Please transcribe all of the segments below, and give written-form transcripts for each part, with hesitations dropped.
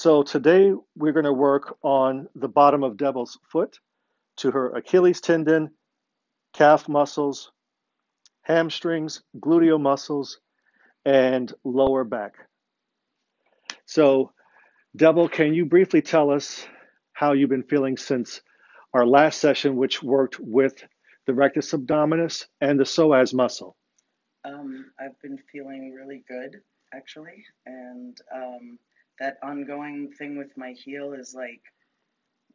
So today we're going to work on the bottom of Debo's foot to her Achilles tendon, calf muscles, hamstrings, gluteal muscles, and lower back. So Debo, can you briefly tell us how you've been feeling since our last session, which worked with the rectus abdominis and the psoas muscle? I've been feeling really good, actually. And that ongoing thing with my heel is like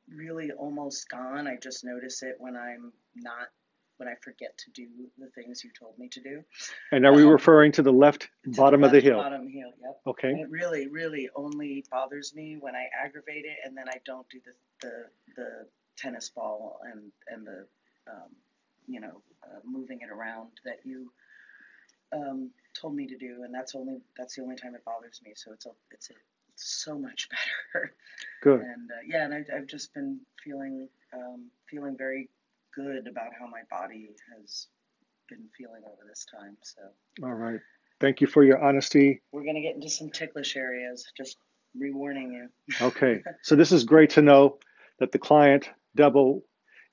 really almost gone. I just notice it when I forget to do the things you told me to do. And are we referring to the left bottom of the heel? Bottom heel, yep. Okay. And it really, really only bothers me when I aggravate it, and then I don't do the tennis ball and the moving it around that you told me to do, and that's the only time it bothers me. So it's so much better. Good. And I've just been feeling very good about how my body has been feeling over this time. So all right, thank you for your honesty. We're going to get into some ticklish areas, just rewarning you. Okay, so this is great to know that the client Debo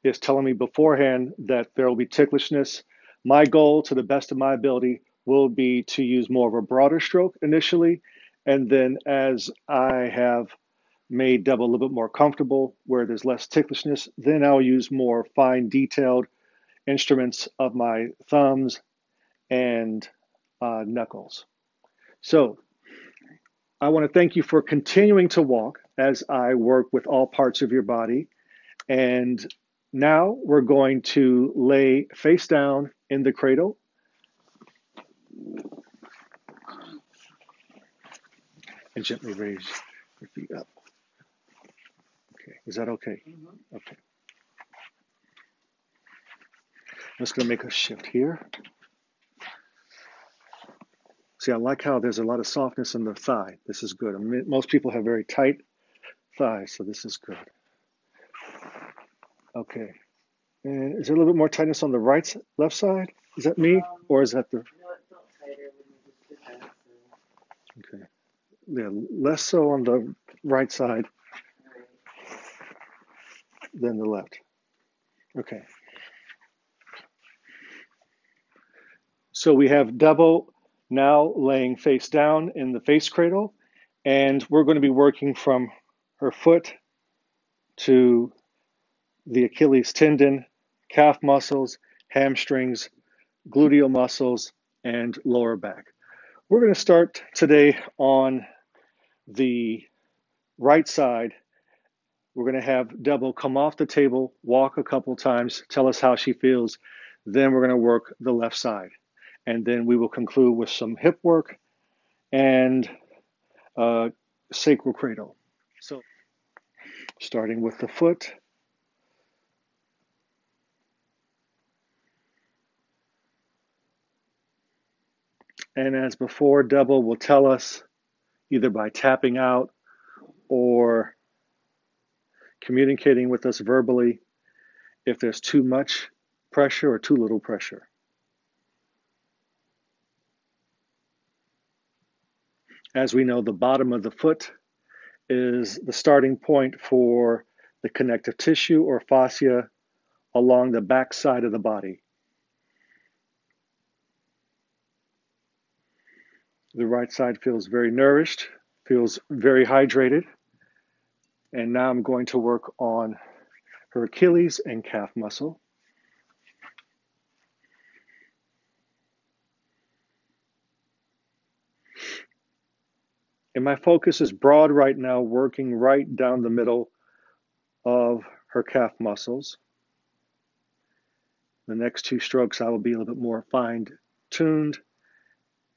is telling me beforehand that there will be ticklishness. My goal, to the best of my ability, will be to use more of a broader stroke initially, and then as I have made Debo a little bit more comfortable where there's less ticklishness, then I'll use more fine detailed instruments of my thumbs and knuckles. So I want to thank you for continuing to walk as I work with all parts of your body. And now we're going to lay face down in the cradle. And gently raise your feet up. Is that okay? Mm-hmm. Okay. I'm just going to make a shift here. See, I like how there's a lot of softness in the thigh. This is good. I mean, most people have very tight thighs, so this is good. Okay. And is there a little bit more tightness on the left side? Is that me, or is that the? No, it's not tighter when you do that. Okay. Yeah, less so on the right side than the left. Okay. So we have Debo now laying face down in the face cradle, and we're going to be working from her foot to the Achilles tendon, calf muscles, hamstrings, gluteal muscles, and lower back. We're going to start today on the right side. We're going to have Debo come off the table, walk a couple times, tell us how she feels. Then we're going to work the left side. And then we will conclude with some hip work and sacral cradle. So starting with the foot. And as before, Debo will tell us either by tapping out or communicating with us verbally if there's too much pressure or too little pressure. As we know, the bottom of the foot is the starting point for the connective tissue or fascia along the back side of the body. The right side feels very nourished, feels very hydrated. And now I'm going to work on her Achilles and calf muscle. And my focus is broad right now, working right down the middle of her calf muscles. The next two strokes, I will be a little bit more fine-tuned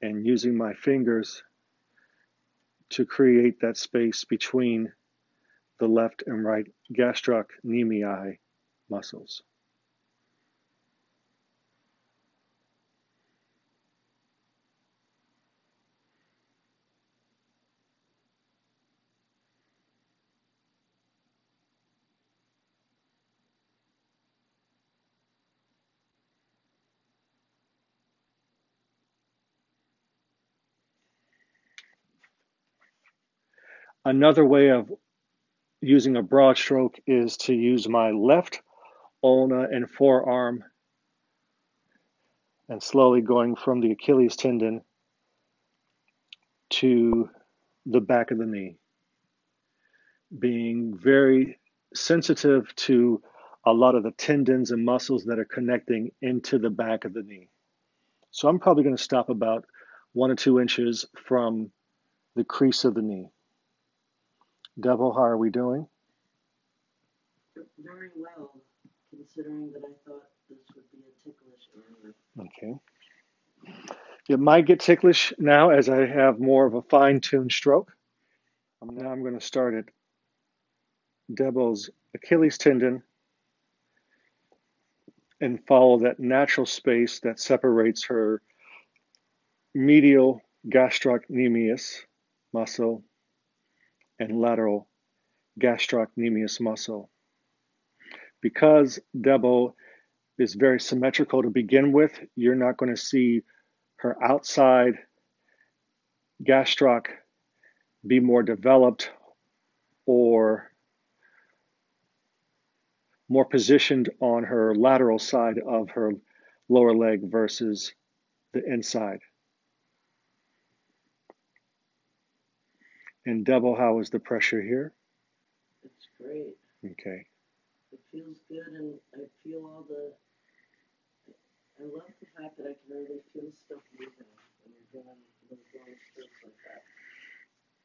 and using my fingers to create that space between the left and right gastrocnemius muscles. Another way of using a broad stroke is to use my left ulna and forearm and slowly going from the Achilles tendon to the back of the knee. Being very sensitive to a lot of the tendons and muscles that are connecting into the back of the knee. So I'm probably going to stop about 1 or 2 inches from the crease of the knee. Devil, how are we doing? Very well, considering that I thought this would be a ticklish area. Okay. It might get ticklish now as I have more of a fine-tuned stroke. Now I'm going to start at Debo's Achilles tendon and follow that natural space that separates her medial gastrocnemius muscle and lateral gastrocnemius muscle. Because Debo is very symmetrical to begin with, you're not going to see her outside gastroc be more developed or more positioned on her lateral side of her lower leg versus the inside. And Debo, how is the pressure here? It's great. Okay. It feels good, and I feel all the... I love the fact that I can really feel stuff moving when you're doing long strokes like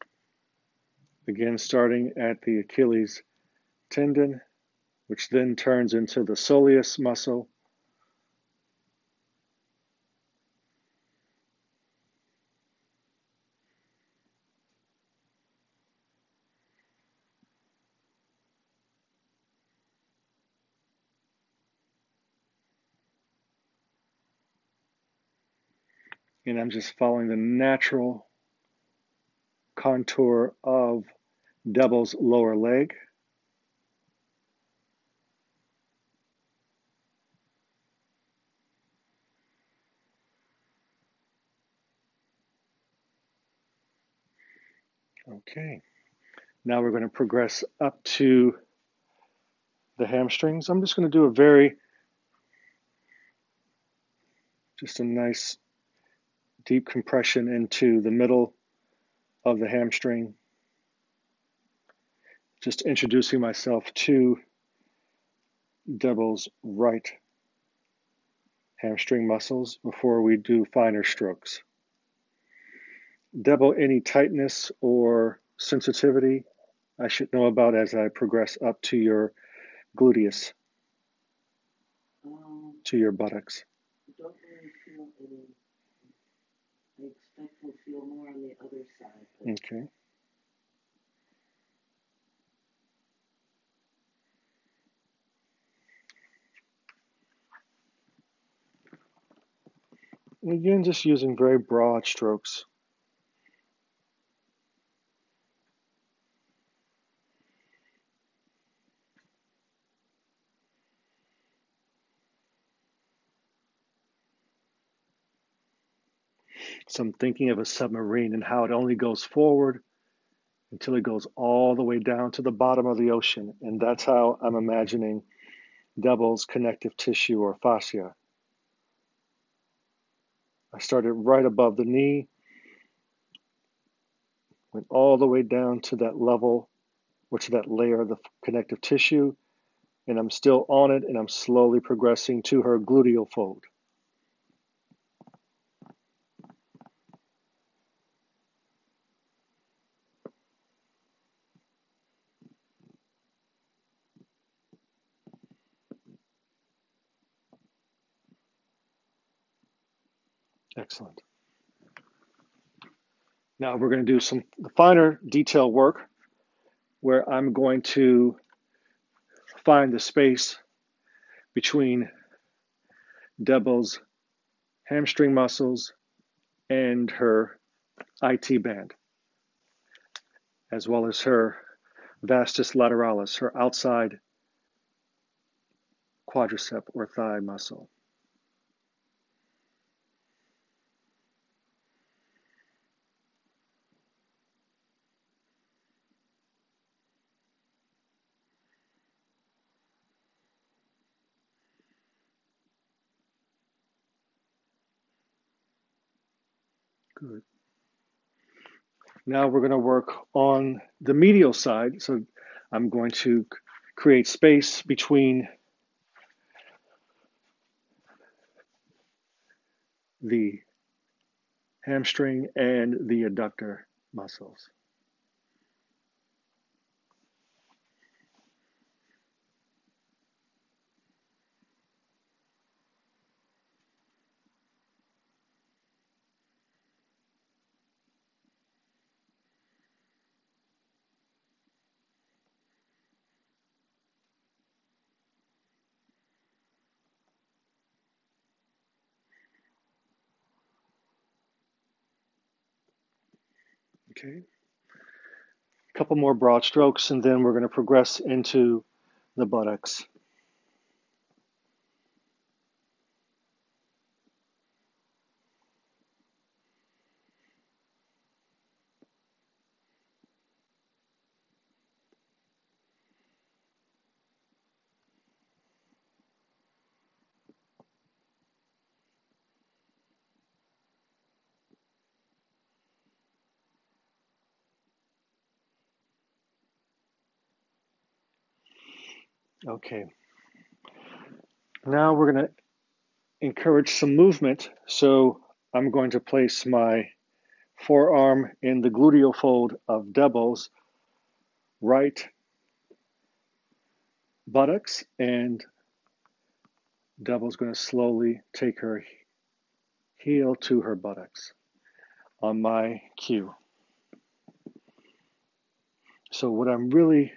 that. Again, starting at the Achilles tendon, which then turns into the soleus muscle. And I'm just following the natural contour of Debo's lower leg. Okay, now we're going to progress up to the hamstrings. I'm just going to do just a nice deep compression into the middle of the hamstring. Just introducing myself to Debo's right hamstring muscles before we do finer strokes. Debo, any tightness or sensitivity I should know about as I progress up to your gluteus, to your buttocks? I don't really feel any. I expect to feel more on the other side. Okay. Again, just using very broad strokes. So I'm thinking of a submarine and how it only goes forward until it goes all the way down to the bottom of the ocean. And that's how I'm imagining Debo's connective tissue or fascia. I started right above the knee, went all the way down to that level, or to that layer of the connective tissue, and I'm still on it, and I'm slowly progressing to her gluteal fold. Excellent. Now we're going to do some finer detail work where I'm going to find the space between Debo's hamstring muscles and her IT band, as well as her vastus lateralis, her outside quadricep or thigh muscle. Good. Now we're going to work on the medial side. So I'm going to create space between the hamstring and the adductor muscles. Okay, a couple more broad strokes, and then we're going to progress into the buttocks. Okay, now we're going to encourage some movement. So I'm going to place my forearm in the gluteal fold of Debo's right buttocks, and Debo's going to slowly take her heel to her buttocks on my cue. So what I'm really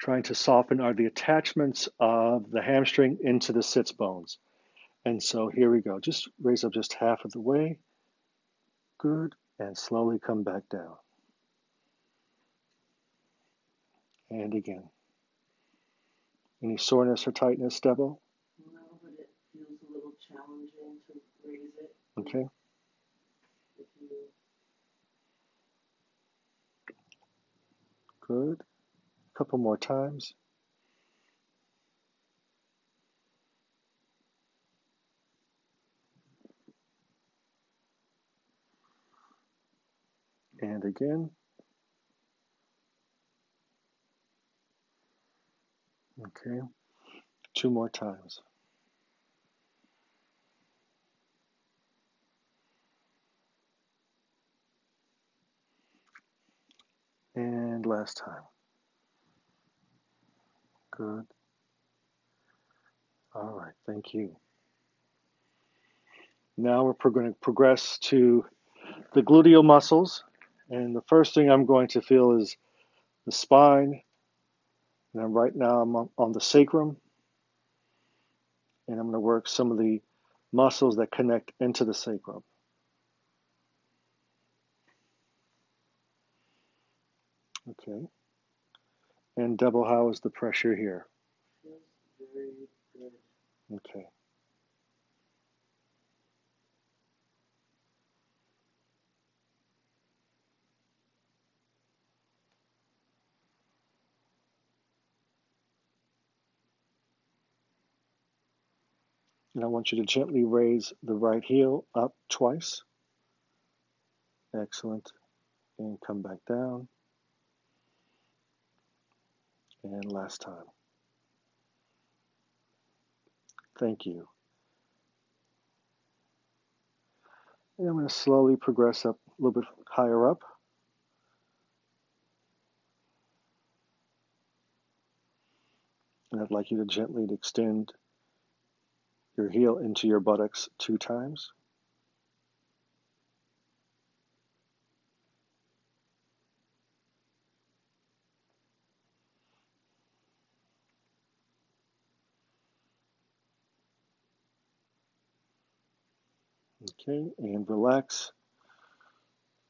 trying to soften are the attachments of the hamstring into the sits bones. And so here we go. Just raise up just half of the way. Good. And slowly come back down. And again. Any soreness or tightness, Debo? No, but it feels a little challenging to raise it. Okay. Good. Couple more times. And again. Okay, two more times. And last time. Good. All right, thank you. Now we're going to progress to the gluteal muscles. And the first thing I'm going to feel is the spine. And right now I'm on the sacrum. And I'm going to work some of the muscles that connect into the sacrum. Okay. And Debo, how is the pressure here? Very good. Okay. And I want you to gently raise the right heel up twice. Excellent. And come back down. And last time. Thank you. And I'm going to slowly progress up a little bit higher up. And I'd like you to gently extend your heel into your buttocks 2 times. Okay, and relax,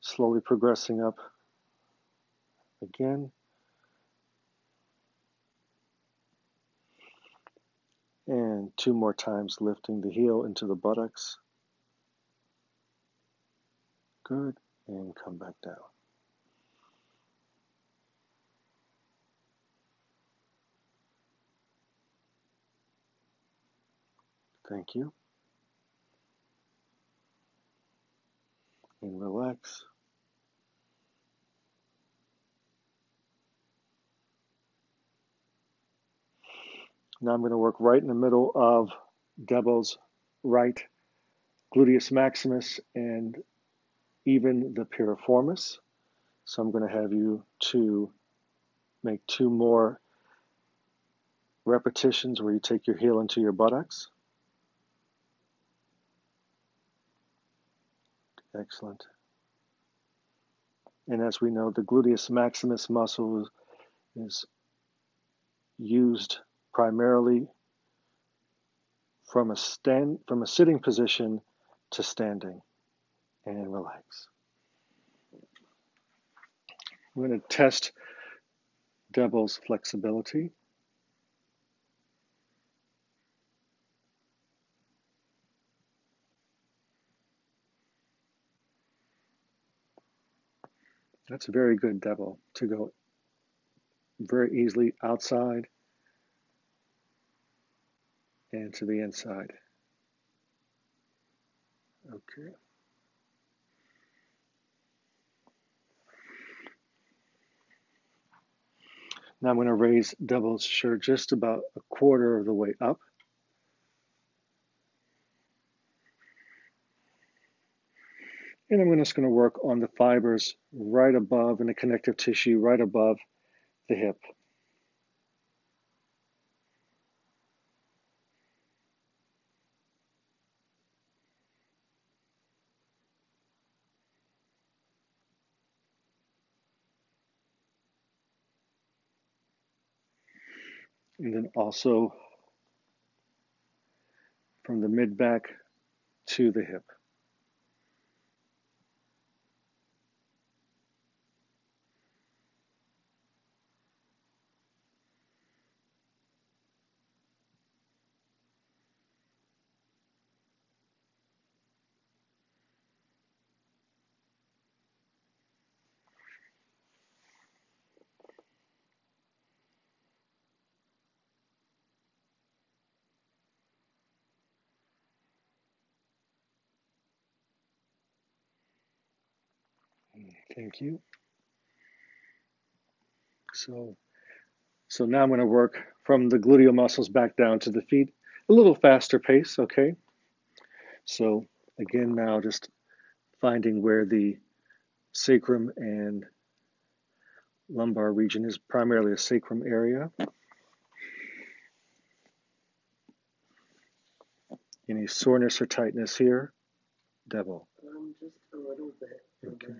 slowly progressing up again. And 2 more times, lifting the heel into the buttocks. Good, and come back down. Thank you. complex. Now I'm going to work right in the middle of Debo's right gluteus maximus and even the piriformis. So I'm going to have you to make two more repetitions where you take your heel into your buttocks. Excellent. And as we know, the gluteus maximus muscle is used primarily from a sitting position to standing, and relax. We're going to test Debo's flexibility. That's a very good Debo to go very easily outside and to the inside. Okay. Now I'm going to raise Debo's shirt just about a quarter of the way up. And I'm just going to work on the fibers right above and the connective tissue right above the hip. And then also from the mid-back to the hip. Thank you. So now I'm going to work from the gluteal muscles back down to the feet, a little faster pace, okay? So again, now just finding where the sacrum and lumbar region is, primarily a sacrum area. Any soreness or tightness here? Debo. Just a little bit. Okay.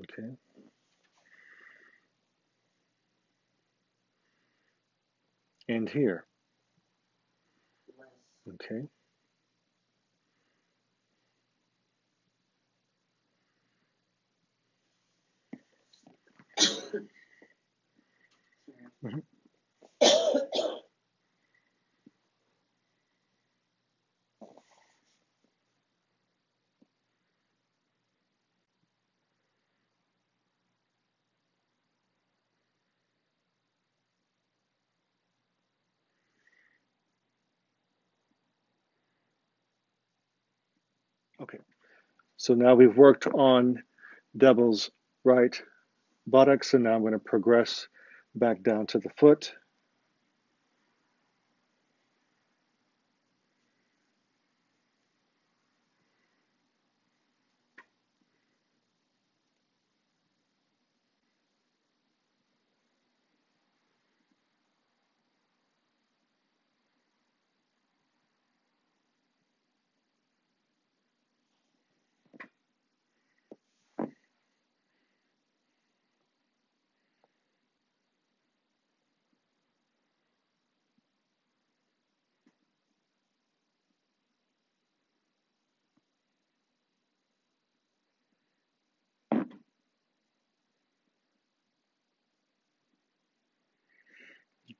Okay. And here. Okay. Mm-hmm. Okay, so now we've worked on Debo's right buttocks, and now I'm going to progress back down to the foot.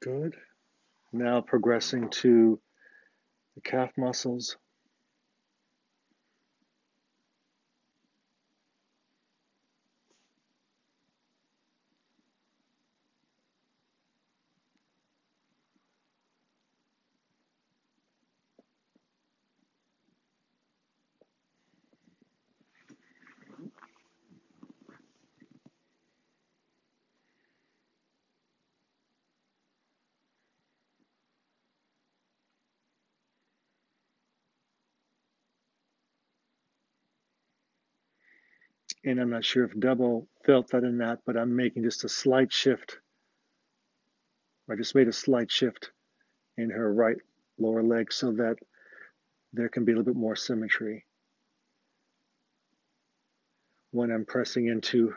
Good. Now progressing to the calf muscles. and I'm not sure if Debo felt that or not, but I'm making just a slight shift. I just made a slight shift in her right lower leg so that there can be a little bit more symmetry when I'm pressing into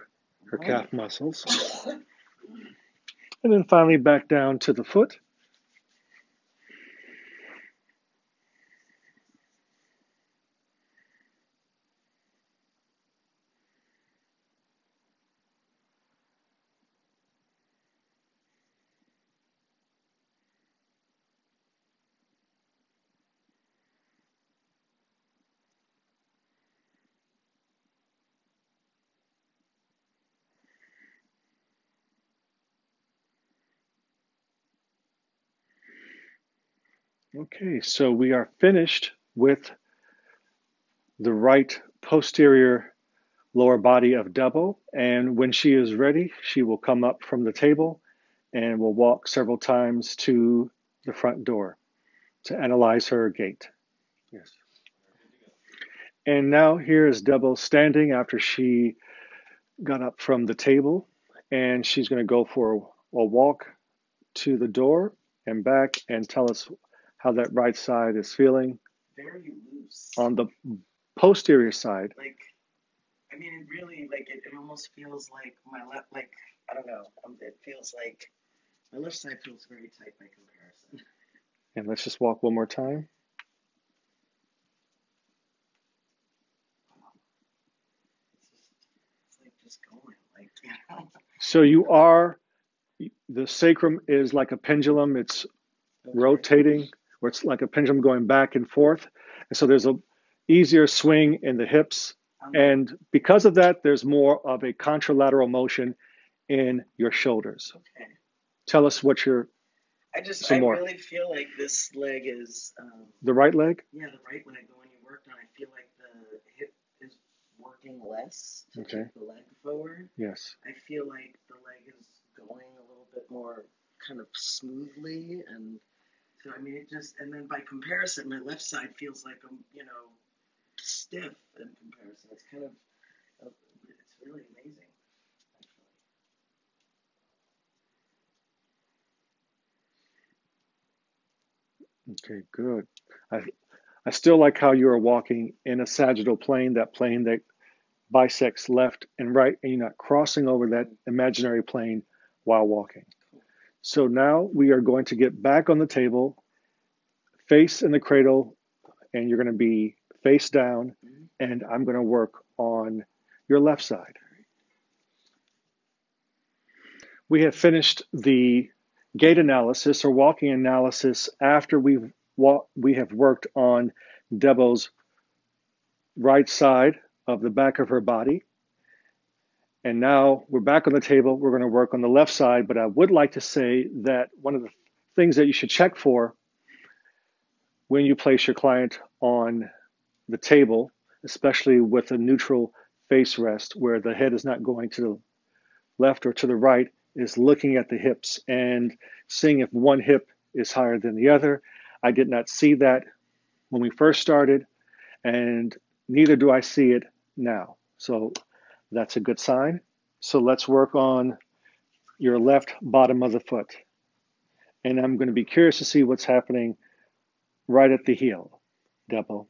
her calf muscles. And then finally back down to the foot. Okay, so we are finished with the right posterior lower body of Debo, and when she is ready, she will come up from the table and will walk several times to the front door to analyze her gait. Yes. And now here is Debo standing after she got up from the table, and she's going to go for a walk to the door and back and tell us how that right side is feeling. Very loose. On the posterior side. Like, I mean, it really, like, it almost feels like my left, like, I don't know. It feels like my left side feels very tight by comparison. And let's just walk one more time. It's like just going, like, yeah. So you are, the sacrum is like a pendulum. It's rotating. Where it's like a pendulum going back and forth. And so there's a easier swing in the hips. And because of that, there's more of a contralateral motion in your shoulders. Okay. Tell us what you're... I really feel like this leg is... the right leg? Yeah, the right leg. The one you worked on, I feel like the hip is working less to okay. Keep the leg forward. Yes. I feel like the leg is going a little bit more kind of smoothly, and so I mean it just, and then by comparison my left side feels like I'm, you know, stiff in comparison. It's kind of it's really amazing actually. Okay, good. I still like how you are walking in a sagittal plane, that plane that bisects left and right, and you're not crossing over that imaginary plane while walking. So now we are going to get back on the table, face in the cradle, and you're going to be face down, and I'm going to work on your left side. We have finished the gait analysis or walking analysis after we have worked on Debo's right side of the back of her body. And now we're back on the table. We're going to work on the left side, but I would like to say that one of the things that you should check for when you place your client on the table, especially with a neutral face rest where the head is not going to the left or to the right, is looking at the hips and seeing if one hip is higher than the other. I did not see that when we first started, and neither do I see it now. So that's a good sign. So let's work on your left bottom of the foot. And I'm going to be curious to see what's happening right at the heel, Debo.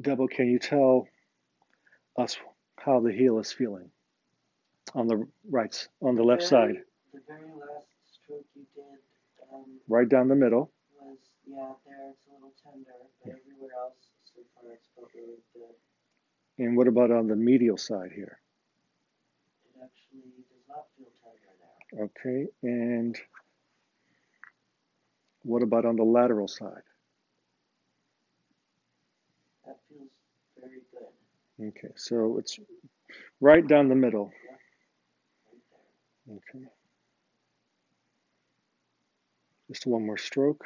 Debo, can you tell us how the heel is feeling on the right, on the left side? The very last stroke you did, right down the middle. Was, yeah, there it's a little tender, but everywhere else so far it's felt really good. And what about on the medial side here? It actually does not feel tighter now. Okay, and what about on the lateral side? That feels very good. Okay, so it's right down the middle. Yeah. Right there. Okay. Just one more stroke.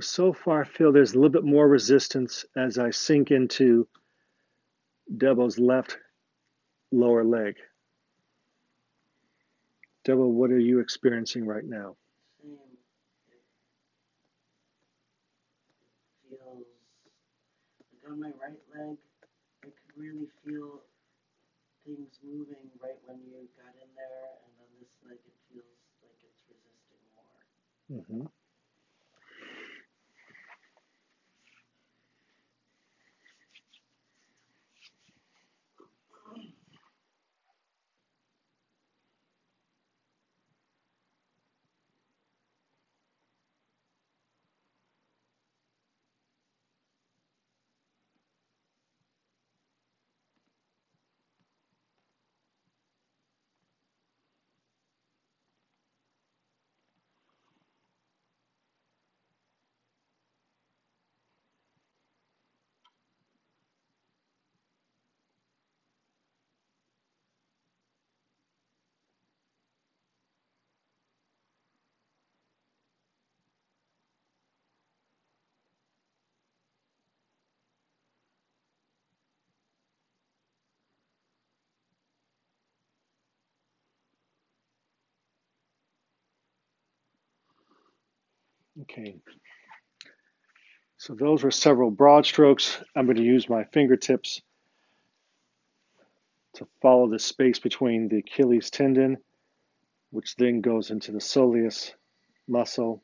So far, Phil, there's a little bit more resistance as I sink into Debo's left lower leg. Debo, what are you experiencing right now? Same. It feels like on my right leg, I could really feel things moving right when you got in there, and on this leg, it feels like it's resisting more. Mm-hmm. Okay, so those were several broad strokes. I'm going to use my fingertips to follow the space between the Achilles tendon, which then goes into the soleus muscle,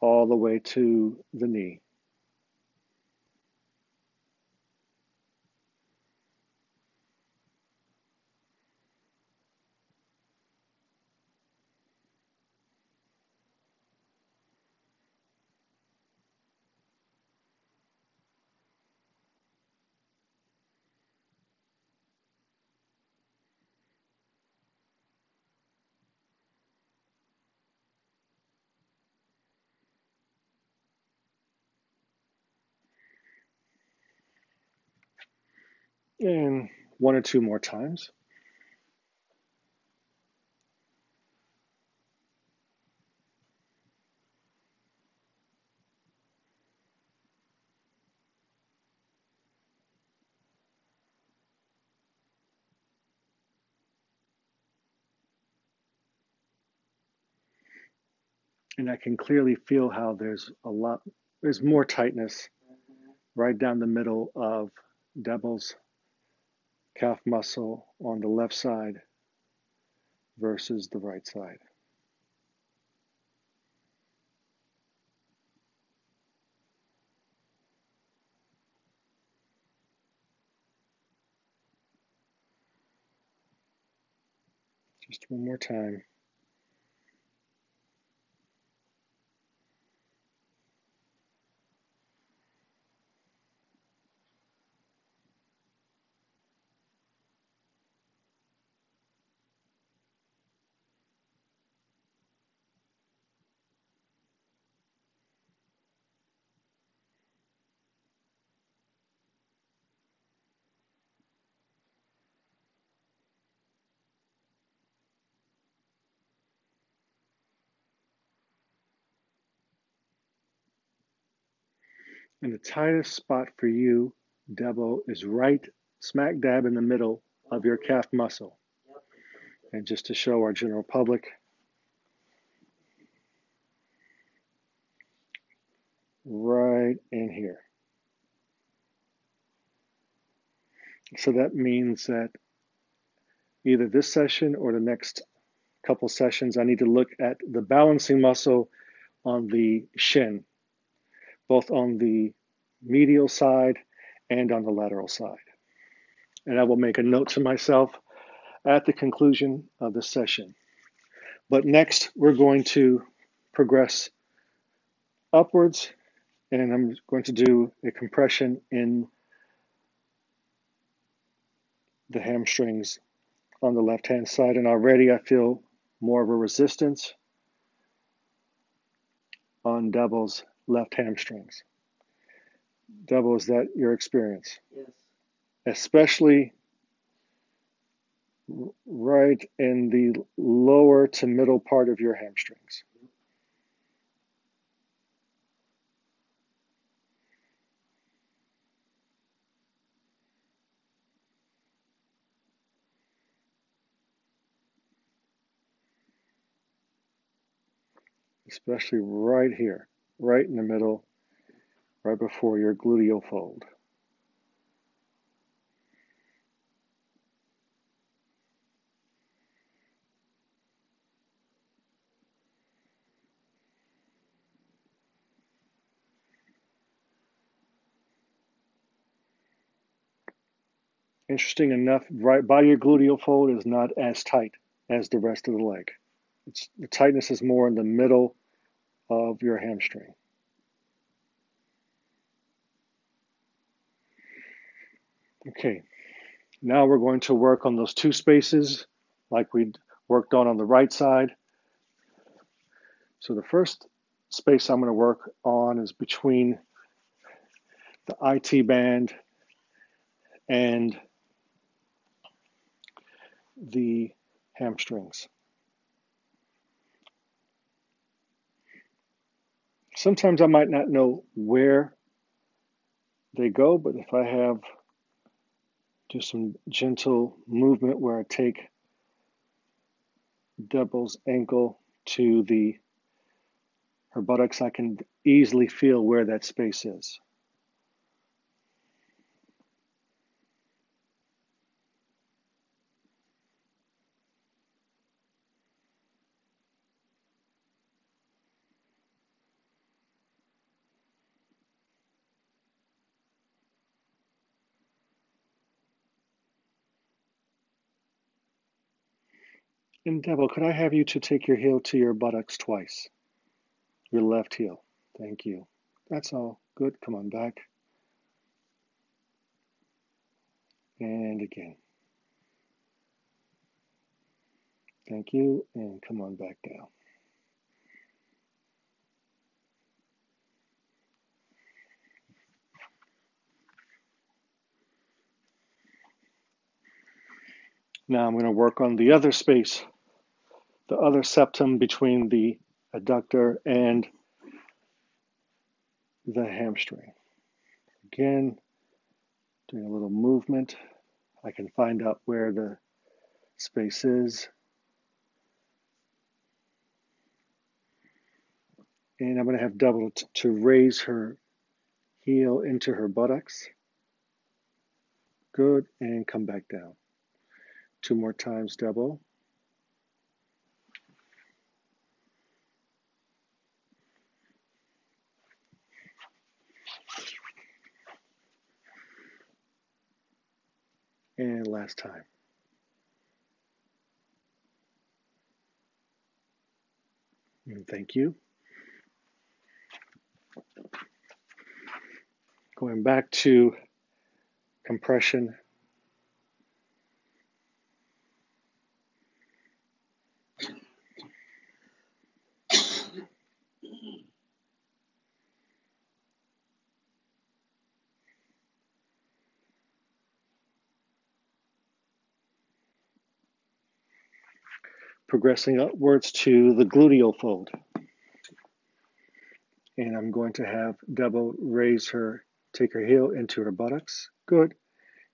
all the way to the knee. And one or two more times. And I can clearly feel how there's more tightness right down the middle of Debo's calf muscle on the left side versus the right side. Just one more time. And the tightest spot for you, Debo, is right smack dab in the middle of your calf muscle. And just to show our general public, right in here. So that means that either this session or the next couple sessions, I need to look at the balancing muscle on the shin, both on the medial side and on the lateral side. And I will make a note to myself at the conclusion of the session. But next, we're going to progress upwards, and I'm going to do a compression in the hamstrings on the left-hand side, and already I feel more of a resistance on Devil's left hamstrings. Devil, is that your experience? Yes. Especially right in the lower to middle part of your hamstrings. Especially right here, right in the middle, right before your gluteal fold. Interesting enough, right by your gluteal fold is not as tight as the rest of the leg. The tightness is more in the middle of your hamstring. Okay, now we're going to work on those two spaces like we worked on the right side. So the first space I'm going to work on is between the IT band and the hamstrings. Sometimes I might not know where they go, but if I have just some gentle movement where I take Devil's ankle to her buttocks, I can easily feel where that space is. And Devil, could I have you to take your heel to your buttocks twice? Your left heel. Thank you. That's all. Good. Come on back. And again. Thank you. And come on back down. Now I'm going to work on the other space, the other septum between the adductor and the hamstring. Again, doing a little movement. I can find out where the space is. And I'm going to have Devil to raise her heel into her buttocks. Good, and come back down. Two more times, Devil. And last time. And thank you. Going back to compression. Progressing upwards to the gluteal fold. And I'm going to have Devil raise her, take her heel into her buttocks. Good.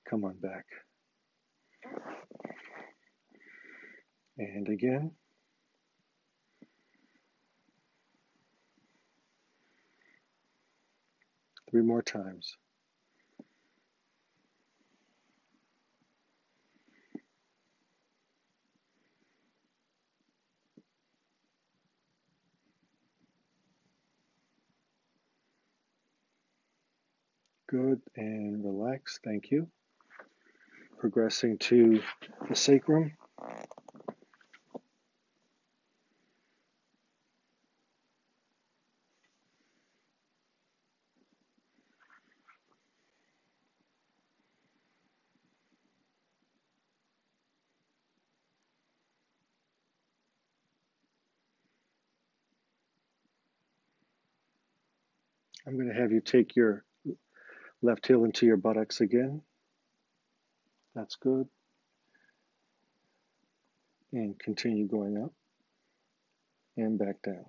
Come on back. And again. three more times. Good, and relax, thank you. Progressing to the sacrum. I'm going to have you take your left heel into your buttocks again. That's good. And continue going up and back down.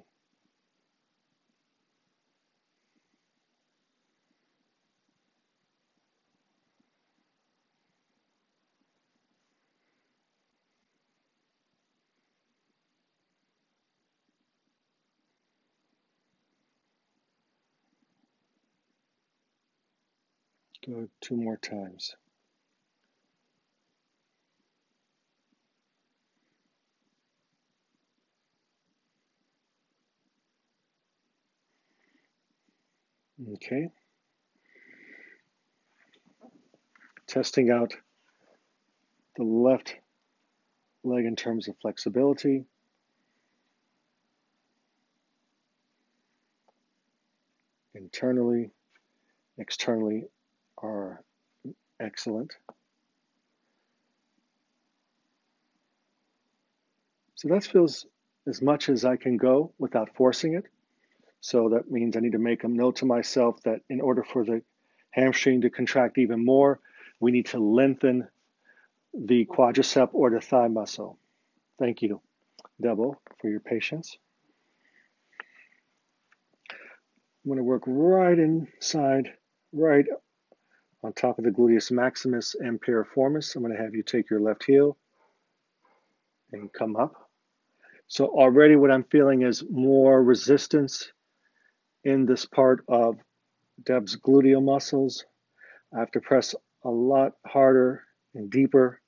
Good, two more times. Okay. Testing out the left leg in terms of flexibility. Internally, externally, are excellent. So that feels as much as I can go without forcing it. So that means I need to make a note to myself that in order for the hamstring to contract even more, we need to lengthen the quadricep or the thigh muscle. Thank you, Debo, for your patience. I'm going to work right inside, right on top of the gluteus maximus and piriformis. I'm going to have you take your left heel and come up. So already what I'm feeling is more resistance in this part of Deb's gluteal muscles. I have to press a lot harder and deeper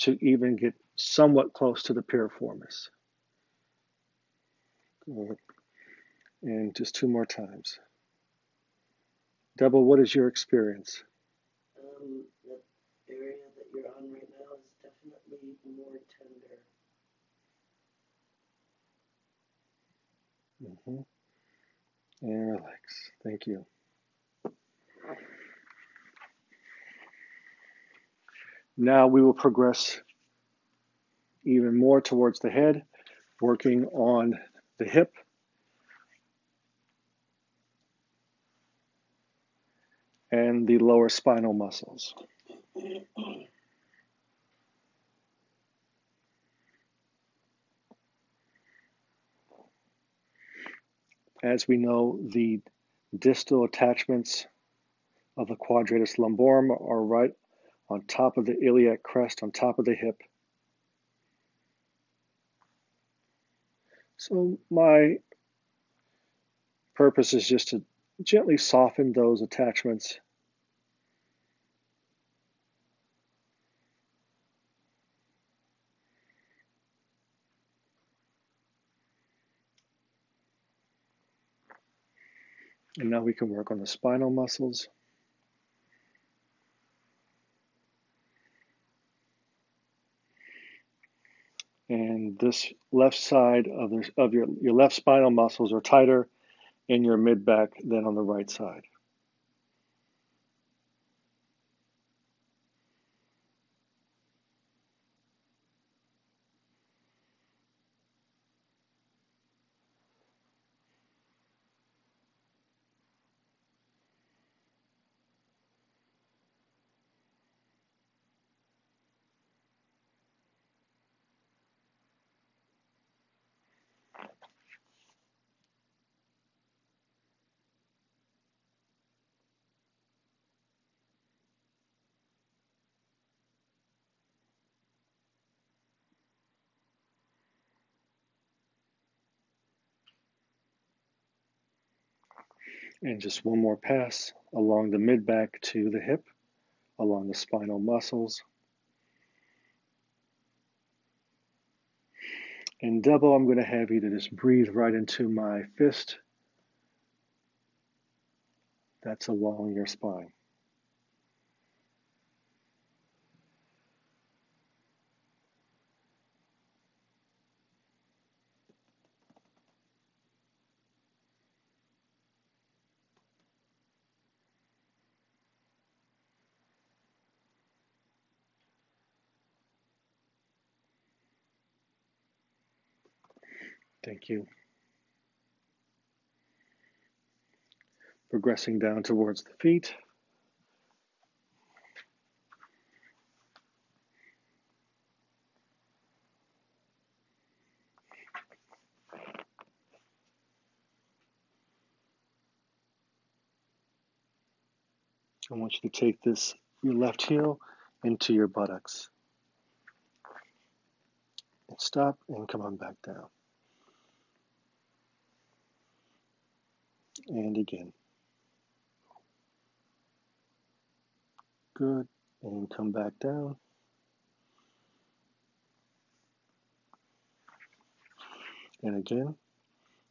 to even get somewhat close to the piriformis. Good. And just two more times. Debo, what is your experience? The area that you're on right now is definitely more tender. And relax. Thank you. Now we will progress even more towards the head, working on the hip. And the lower spinal muscles. As we know, the distal attachments of the quadratus lumborum are right on top of the iliac crest, on top of the hip. So my purpose is just to gently soften those attachments. And now we can work on the spinal muscles. And this left side of your left spinal muscles are tighter in your mid-back than on the right side. And just one more pass along the mid-back to the hip, along the spinal muscles. And Debo, I'm going to have you to just breathe right into my fist. That's along your spine. Thank you. Progressing down towards the feet. I want you to take this, your left heel, into your buttocks. And stop and come on back down. And again. Good. And come back down. And again.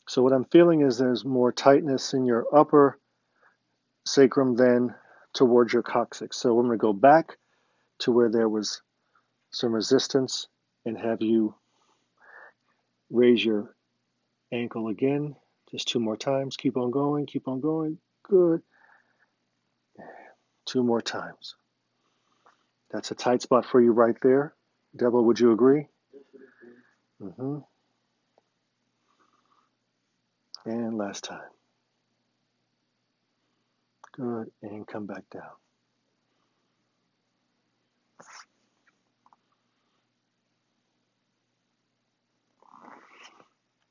So what I'm feeling is there's more tightness in your upper sacrum than towards your coccyx. So I'm going to go back to where there was some resistance and have you raise your ankle again. Just two more times. Keep on going. Keep on going. Good. Two more times. That's a tight spot for you right there. Debo, would you agree? Mm-hmm. And last time. Good. And come back down.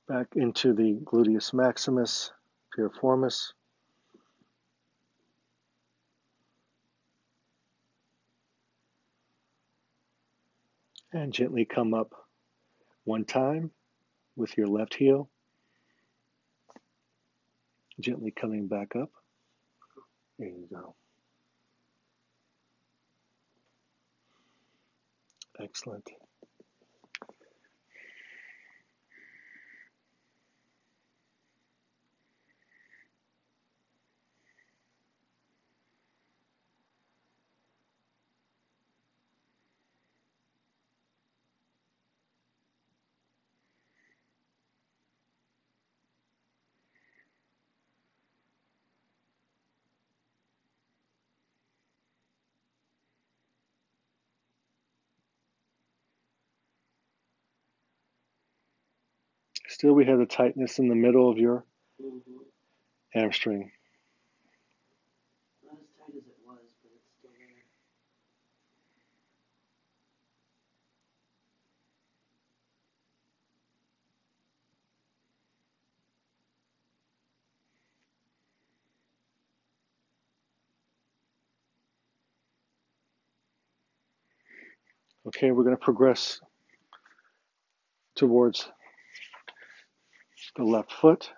Back into the gluteus maximus, piriformis. And gently come up one time with your left heel. Gently coming back up. There you go. Excellent. Still, we have the tightness in the middle of your hamstring. Not as tight as it was, but it's still there. Okay, we're going to progress towards the left foot.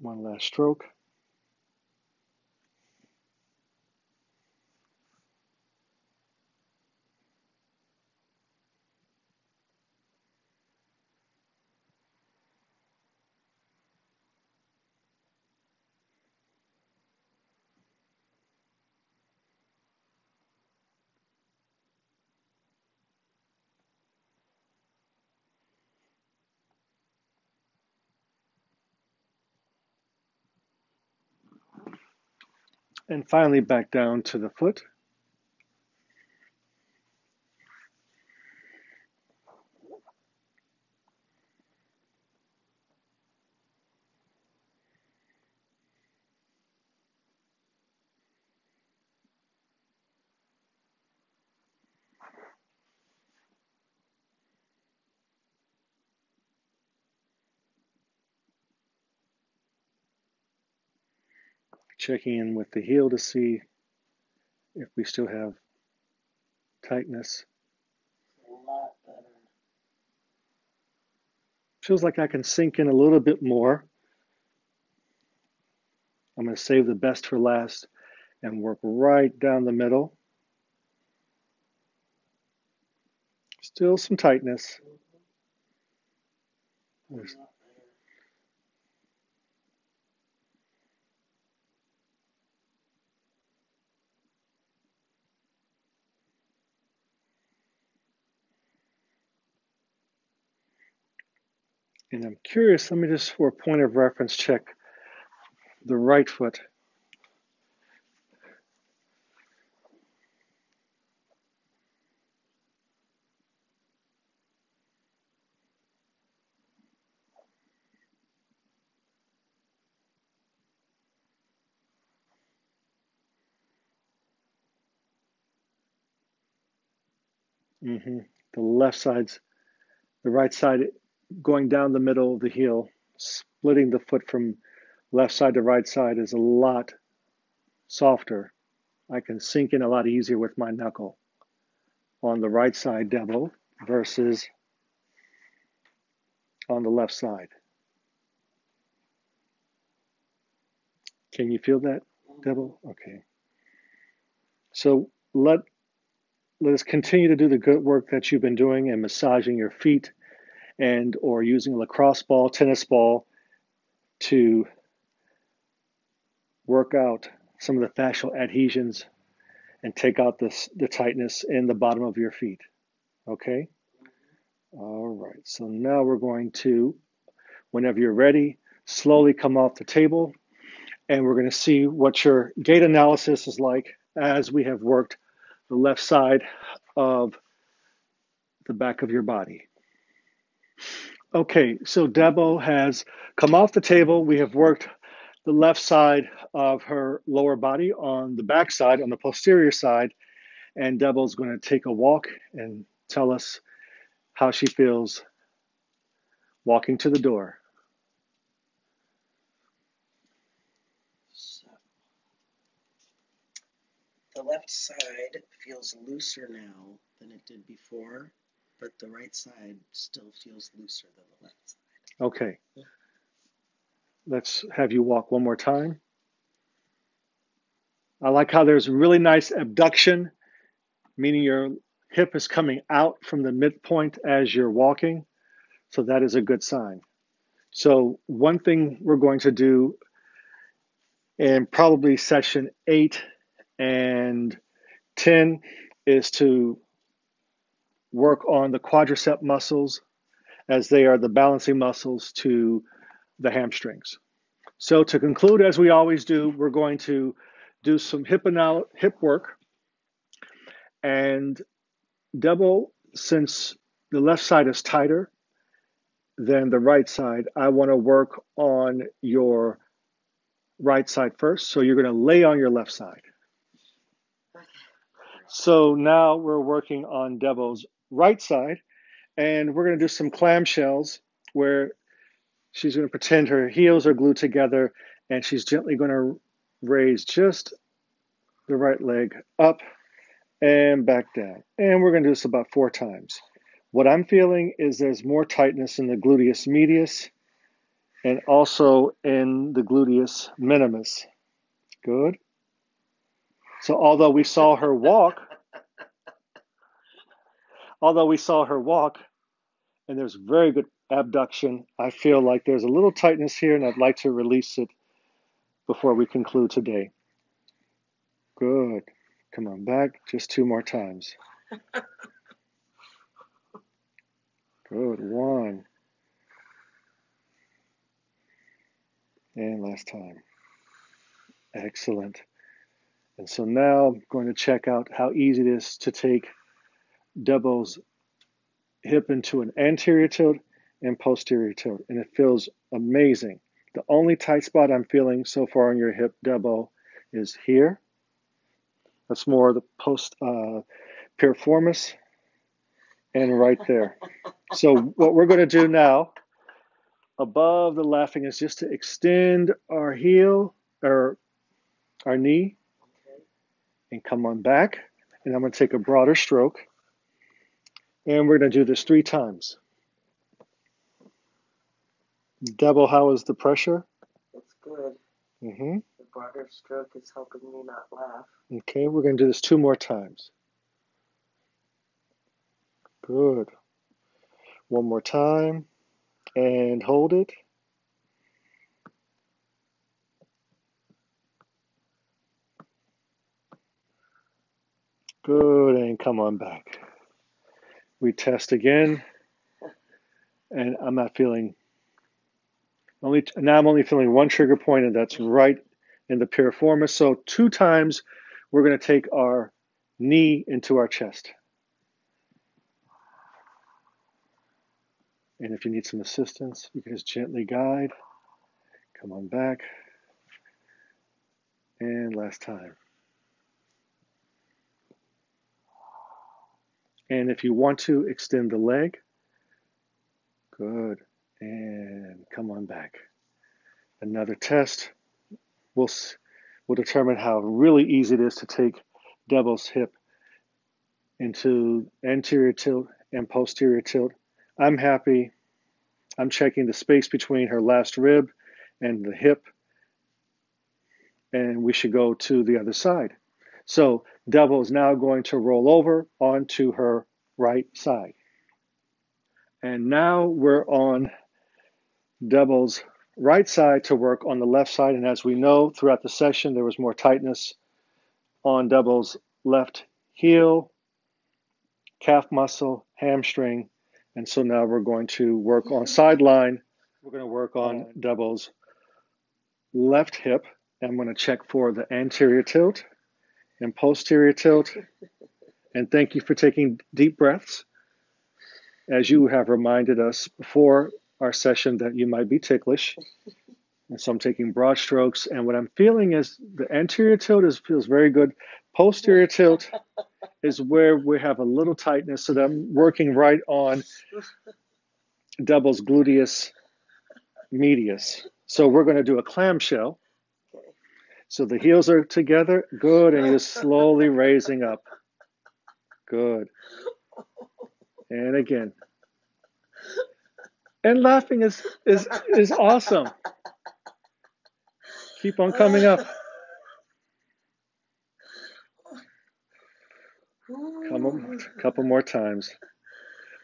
One last stroke. And finally, back down to the foot. checking in with the heel to see if we still have tightness. A lot better. Feels like I can sink in a little bit more. I'm going to save the best for last and work right down the middle. Still some tightness. And I'm curious, let me just for a point of reference check the right foot. The left side's, the right side going down the middle of the heel, splitting the foot from left side to right side is a lot softer. I can sink in a lot easier with my knuckle on the right side Devil versus on the left side. Can you feel that, Devil? Okay. So let us continue to do the good work that you've been doing and massaging your feet and or using a lacrosse ball, tennis ball to work out some of the fascial adhesions and take out the tightness in the bottom of your feet. Okay? All right. So now we're going to, whenever you're ready, slowly come off the table and we're going to see what your gait analysis is like as we have worked the left side of the back of your body. Okay, so Debo has come off the table. We have worked the left side of her lower body on the back side, on the posterior side, and Debo's going to take a walk and tell us how she feels walking to the door. The left side feels looser now than it did before, but the right side still feels looser than the left side. Okay. Yeah. Let's have you walk one more time. I like how there's really nice abduction, meaning your hip is coming out from the midpoint as you're walking. So that is a good sign. So one thing we're going to do in probably session 8 and 10 is to work on the quadricep muscles as they are the balancing muscles to the hamstrings. So to conclude, as we always do, we're going to do some hip work. And Debo, since the left side is tighter than the right side, I want to work on your right side first. So you're going to lay on your left side. So now we're working on Debo's right side, and we're going to do some clamshells where she's going to pretend her heels are glued together, and she's gently going to raise just the right leg up and back down. And we're going to do this about 4 times. What I'm feeling is there's more tightness in the gluteus medius and also in the gluteus minimus. Good. So although we saw her walk, and there's very good abduction, I feel like there's a little tightness here, and I'd like to release it before we conclude today. Good. Come on back. Just 2 more times. Good. 1. And last time. Excellent. And so now I'm going to check out how easy it is to take Debo's hip into an anterior tilt and posterior tilt. And it feels amazing. The only tight spot I'm feeling so far on your hip, Debo, is here. That's more the piriformis and right there. So what we're going to do now above the laughing is just to extend our heel or our knee and come on back. And I'm going to take a broader stroke. And we're going to do this 3 times. Debo, how is the pressure? It's good. Mm-hmm. The broader stroke is helping me not laugh. Okay, we're going to do this 2 more times. Good. 1 more time. And hold it. Good, and come on back. We test again, and I'm not feeling, now I'm only feeling 1 trigger point, and that's right in the piriformis. So 2 times, we're gonna take our knee into our chest. And if you need some assistance, you can just gently guide. Come on back. And last time. And if you want to, extend the leg. Good. And come on back. Another test. We'll determine how really easy it is to take Debo's hip into anterior tilt and posterior tilt. I'm happy. I'm checking the space between her last rib and the hip. And we should go to the other side. So Debo is now going to roll over onto her right side. And now we're on Debo's right side to work on the left side. And as we know, throughout the session, there was more tightness on Debo's left heel, calf muscle, hamstring. And so now we're going to work on sideline. We're going to work on Debo's left hip. I'm going to check for the anterior tilt and posterior tilt. And thank you for taking deep breaths, as you have reminded us before our session that you might be ticklish. And so I'm taking broad strokes. And what I'm feeling is the anterior tilt feels very good. Posterior tilt is where we have a little tightness. So that I'm working right on Debo's gluteus medius. So we're going to do a clamshell. So the heels are together, good, and you're slowly raising up, good. And again. And laughing is awesome. Keep on coming up. Come on, a couple more times.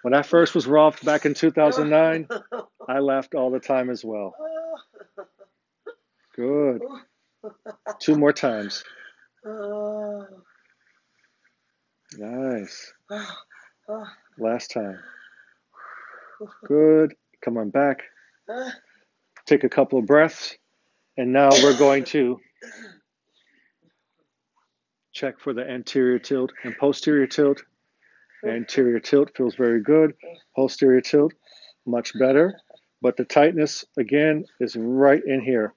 When I first was Rolfed back in 2009, I laughed all the time as well. Good. 2 more times. Nice. Last time. Good. Come on back. Take a couple of breaths. And now we're going to check for the anterior tilt and posterior tilt. Anterior tilt feels very good. Posterior tilt, much better. But the tightness, again, is right in here.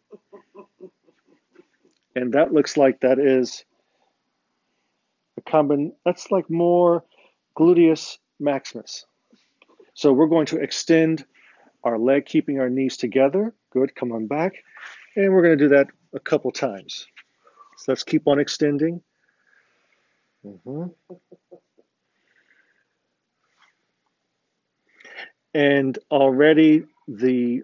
And that looks like that is a common, that's like more gluteus maximus. So we're going to extend our leg, keeping our knees together. Good, come on back. And we're going to do that a couple times. So let's keep on extending. And already the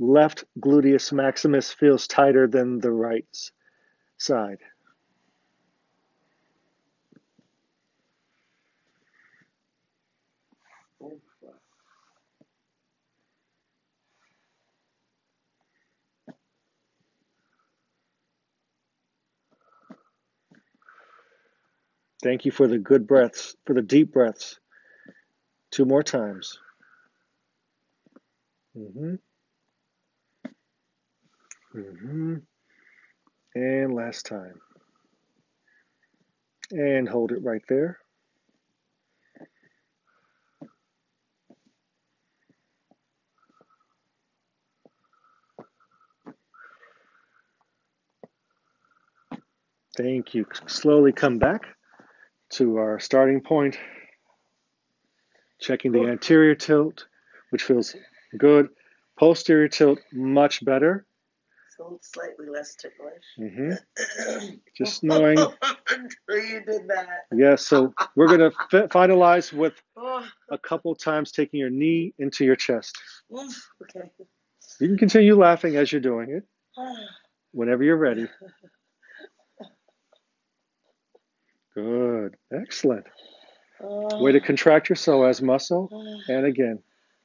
left gluteus maximus feels tighter than the right side. Thank you for the good breaths, for the deep breaths. 2 more times. And last time. And hold it right there. Thank you. Slowly come back to our starting point. Checking the anterior tilt, which feels good. Posterior tilt, much better. So slightly less ticklish. Mm-hmm. Just knowing. You did that. Yeah, so we're going to finalize with a couple times taking your knee into your chest. Okay. You can continue laughing as you're doing it, whenever you're ready. Good. Excellent. Way to contract your psoas muscle. And again.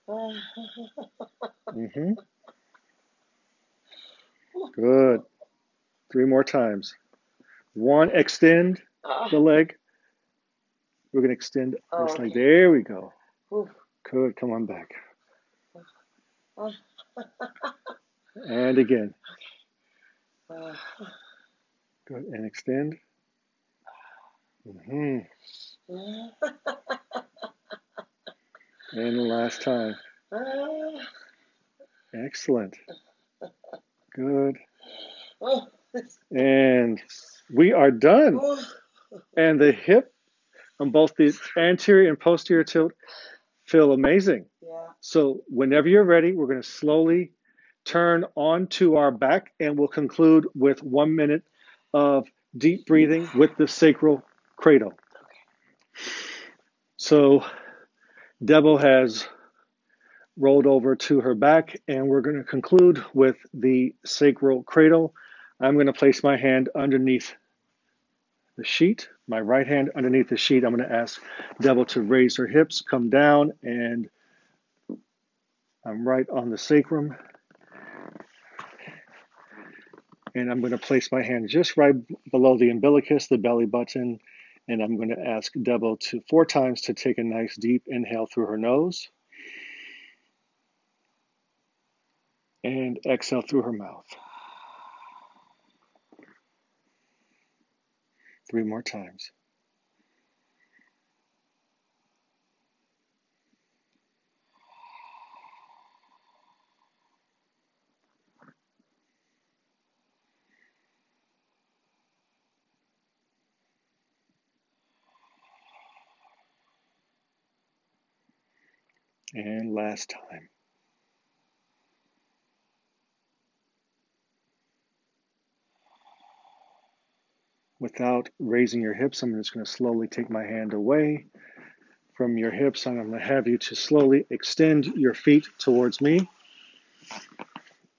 Mm-hmm. Good. Three more times. One, extend the leg. We're going to extend this leg. There we go. Good. Come on back. And again. Good. And extend. Mm-hmm. And the last time. Excellent. Good. And we are done. And the hip on both the anterior and posterior tilt feel amazing. Yeah. So whenever you're ready, we're going to slowly turn onto our back, and we'll conclude with 1 minute of deep breathing with the sacral cradle. Okay. So Debo has rolled over to her back, and we're going to conclude with the sacral cradle. I'm going to place my hand underneath the sheet, my right hand underneath the sheet. I'm going to ask Debo to raise her hips, come down, and I'm right on the sacrum. And I'm going to place my hand just right below the umbilicus, the belly button, and I'm going to ask Debo to 4 times to take a nice deep inhale through her nose. And exhale through her mouth. 3 more times. And last time. Without raising your hips, I'm just going to slowly take my hand away from your hips, and I'm going to have you to slowly extend your feet towards me.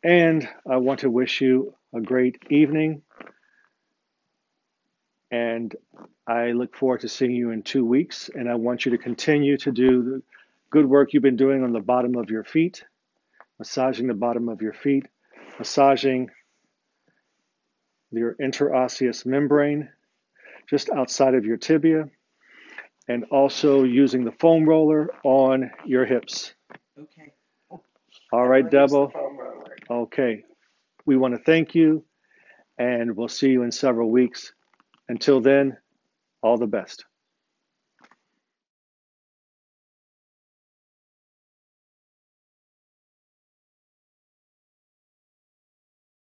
And I want to wish you a great evening. And I look forward to seeing you in 2 weeks. And I want you to continue to do the good work you've been doing on the bottom of your feet, massaging the bottom of your feet, massaging your interosseous membrane just outside of your tibia, and also using the foam roller on your hips. Okay. All right, Debo. Okay. We want to thank you, and we'll see you in several weeks. Until then, all the best.